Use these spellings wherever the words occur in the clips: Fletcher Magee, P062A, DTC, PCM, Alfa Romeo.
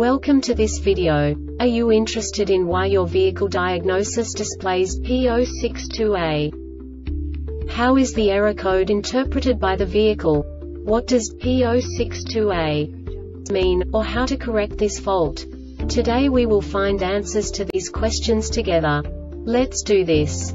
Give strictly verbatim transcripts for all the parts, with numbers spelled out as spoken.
Welcome to this video. Are you interested in why your vehicle diagnosis displays P zero six two A? How is the error code interpreted by the vehicle? What does P zero six two A mean, or how to correct this fault? Today we will find answers to these questions together. Let's do this.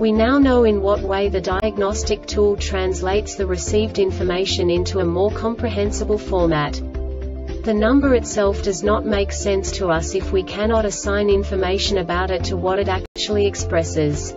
We now know in what way the diagnostic tool translates the received information into a more comprehensible format. The number itself does not make sense to us if we cannot assign information about it to what it actually expresses.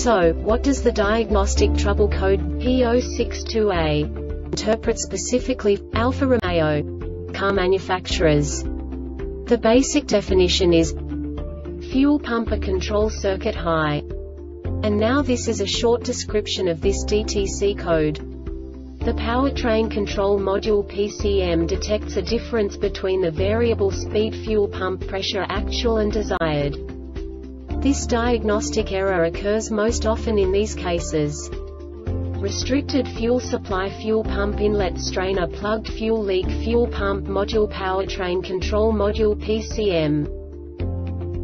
So, what does the diagnostic trouble code P zero six two A interpret specifically for Alfa Romeo car manufacturers? The basic definition is fuel pumper control circuit high. And now this is a short description of this D T C code. The powertrain control module P C M detects a difference between the variable speed fuel pump pressure actual and desired. This diagnostic error occurs most often in these cases: restricted fuel supply, fuel pump inlet strainer plugged, fuel leak, fuel pump module, powertrain control module P C M.